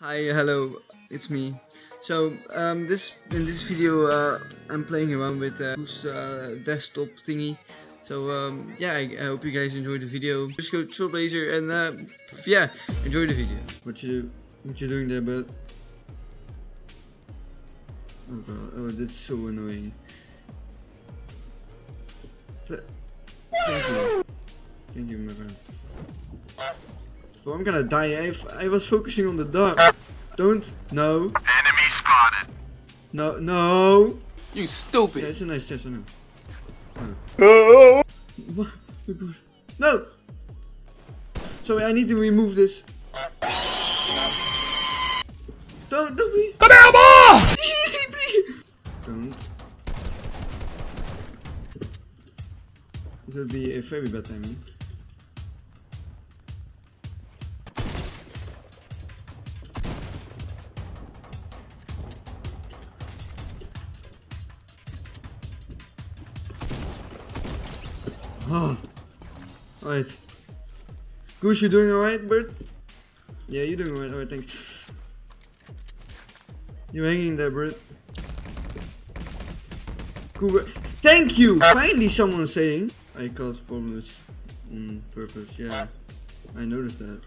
Hi, hello, it's me. So in this video I'm playing around with desktop thingy. So yeah, I hope you guys enjoy the video. Just go to Trailblazer and yeah, enjoy the video. What you doing there, bud? Oh god, oh that's so annoying. Thank you, my friend. Oh, I'm gonna die. I was focusing on the dog. Don't. No. Enemy spotted. No. No. You stupid. Yeah, it's a nice chest. I know. Oh. What? No. Sorry, I need to remove this. Don't please. Come here, ball. Don't. This will be a very bad timing. Oh, alright. Goose, you doing alright, bird? Yeah, you doing alright, thanks. You hanging there, bird. Cool. Thank you! Finally someone saying I caused problems on purpose, yeah. I noticed that.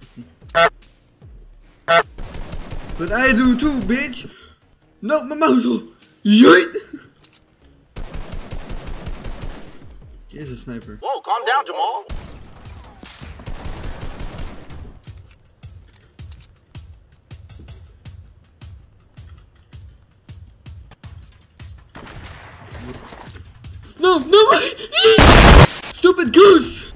But I do too, bitch! No, my muzzle! Yeet! He's a sniper. Whoa, calm down, Jamal. No, no! Stupid goose!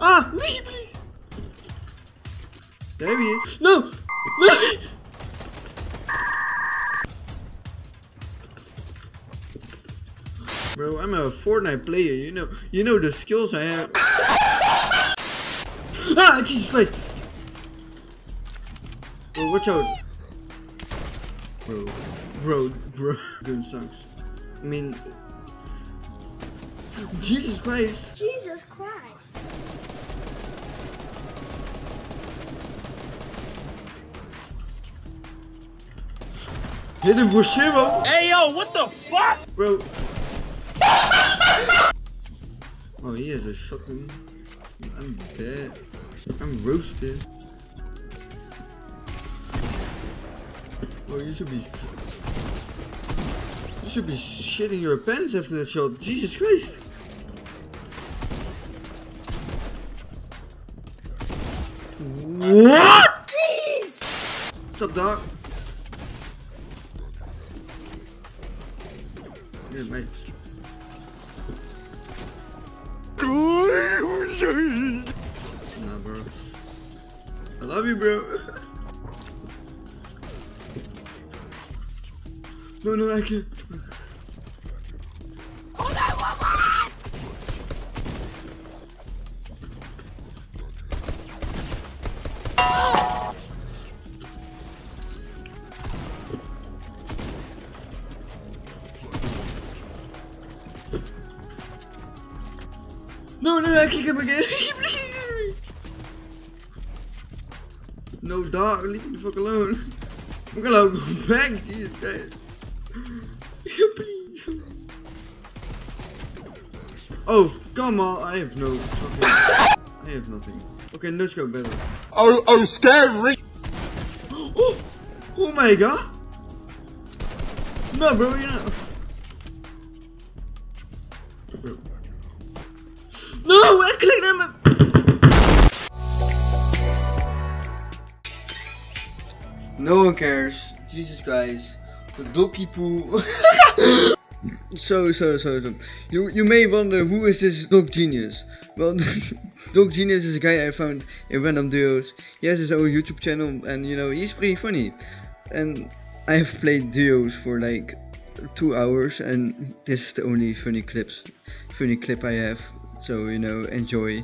Ah, please! There he is. No! No! Bro, I'm a Fortnite player, you know the skills I have. Ah, Jesus Christ! Bro, watch out. Bro, gun sucks. I mean... Jesus Christ! Jesus Christ! Hit him for 0! Hey yo, what the fuck?! Bro... Oh, he has a shotgun. I'm dead. I'm roasted. Oh, you should be shitting your pants after that shot. Jesus Christ! What? Please. What's up, dog? Yeah, mate. Nah, bro. I love you, bro. No, I can't. Oh, no, oh. No, I can't come again. No, dog, leave me the fuck alone. I'm gonna go back, Jesus Christ. Please. Oh, come on, I have no fucking. I have nothing. Okay, let's go better. Oh, scary! Oh my god! No, bro, you're not. Bro. No, I clicked on my. No one cares. Jesus Christ. The donkey poo. So. You may wonder, who is this dog genius? Well, Dog Genius is a guy I found in random duos. He has his own YouTube channel and he's pretty funny. And I've played duos for like 2 hours and this is the only funny clip I have. So enjoy.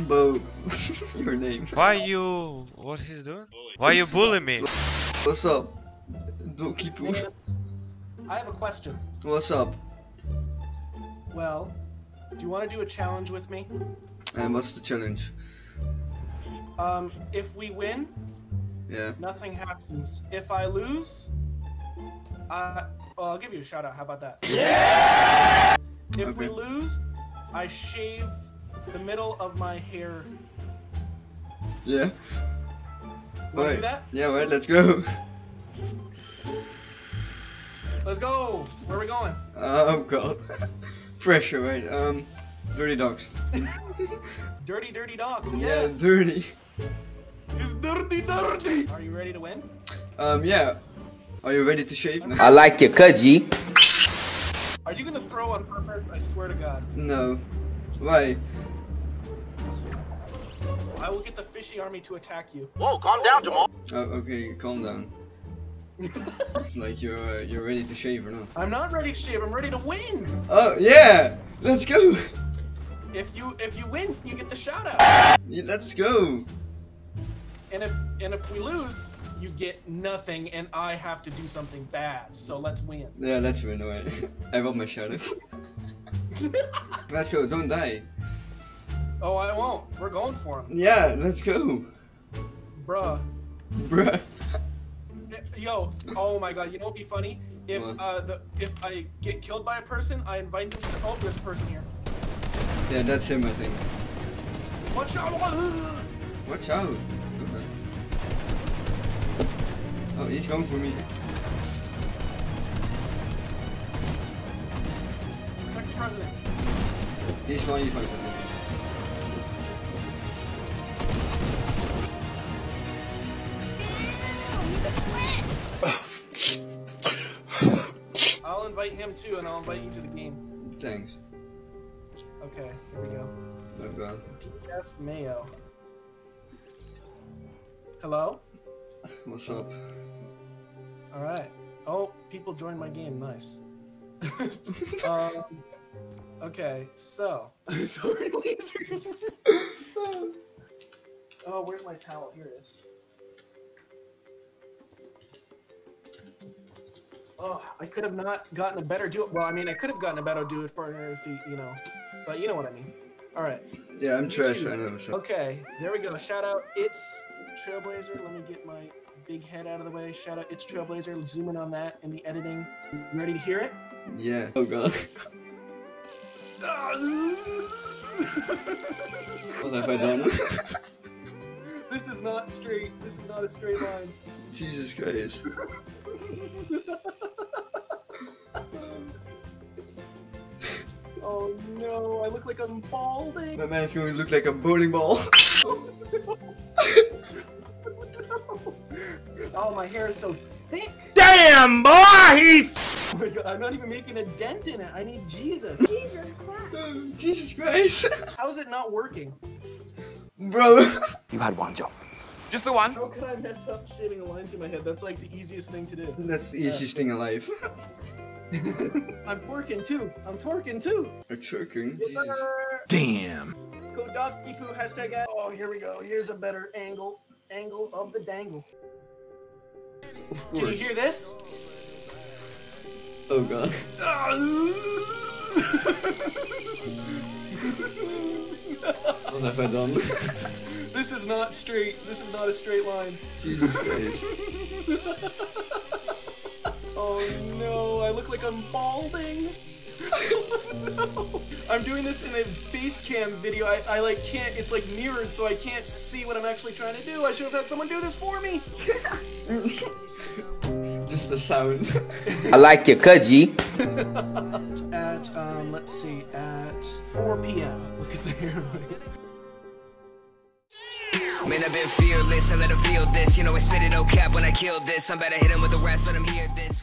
Bo, your name. What he's doing? Why you bullying me? What's up? Donkey Poo. I have a question. What's up? Well, do you want to do a challenge with me? And what's the challenge? If we win, yeah, nothing happens. If I lose, well, I'll give you a shout out. How about that? Yeah! If we lose, I shave the middle of my hair. Yeah. Wanna do that? Yeah, all right, let's go. Let's go. Where are we going? Oh god. Pressure, right? Dirty dogs. Dirty dogs. Yes. Yeah, dirty. It's dirty. Are you ready to win? Yeah. Are you ready to shave? I like your cut, G. Are you gonna throw on purpose? I swear to God. No. Why? I will get the fishy army to attack you. Whoa, calm down, Jamal. Okay, calm down. Like you're ready to shave or not? I'm not ready to shave. I'm ready to win. Oh yeah, let's go. If you win, you get the shout out. Yeah, let's go. And if we lose, you get nothing, and I have to do something bad. So let's win. Yeah, let's win. Alright. I robbed my shout out. Let's go. Don't die. Oh, I won't. We're going for him. Yeah, let's go. Bruh. Bruh. Yo, oh my god, you know what would be funny? If if I get killed by a person, I invite them to help this person here. Yeah, that's him, I think. Watch out! Watch out! Okay. Oh, he's coming for me. Protect the president. He's fine, he's fine. I'll invite him too, and I'll invite you to the game. Thanks. Okay, here we go. Oh god. Jeff Mayo. Hello? What's up? Alright. Oh, people joined my game. Nice. Okay, so. Sorry, Lazer. Oh, where's my towel? Here it is. Oh, I could have not gotten a better duo. Well, I mean, I could have gotten a better duo partner if he, you know, but you know what I mean. All right. Yeah, I'm trash. I know. So. Okay, there we go. Shout out, it's Trailblazer. Let me get my big head out of the way. Shout out, it's Trailblazer. Zoom in on that in the editing. You ready to hear it? Yeah. Oh god. What have I done? This is not straight. This is not a straight line. Jesus Christ. Oh no, I look like I'm balding. My man's going to look like a bowling ball. Oh, no. Oh, my hair is so thick. Damn, boy! Oh my god, I'm not even making a dent in it. I need Jesus. Jesus Christ. Jesus Christ. How is it not working? Bro. You had one job. Just the one. How could I mess up shaving a line through my head? That's like the easiest thing to do. That's the easiest thing in life. I'm twerking too. I'm twerking too. I'm twerking? Jesus. Damn. Kodaki poo hashtag. Oh, here we go. Here's a better angle. Angle of the dangle. Of Can you hear this? Oh god. What have I done? This is not straight. This is not a straight line. Jesus Christ. Oh no, I look like I'm balding. No. I'm doing this in a face cam video. I like can't, it's like mirrored, so I can't see what I'm actually trying to do. I should have had someone do this for me. Just the sound. I like your cut, G. At, let's see, at 4 p.m. Look at the hair. Man, I've been fearless, I let him feel this. You know, I spit it no cap when I kill this. I'm about to hit him with the rest, let him hear this.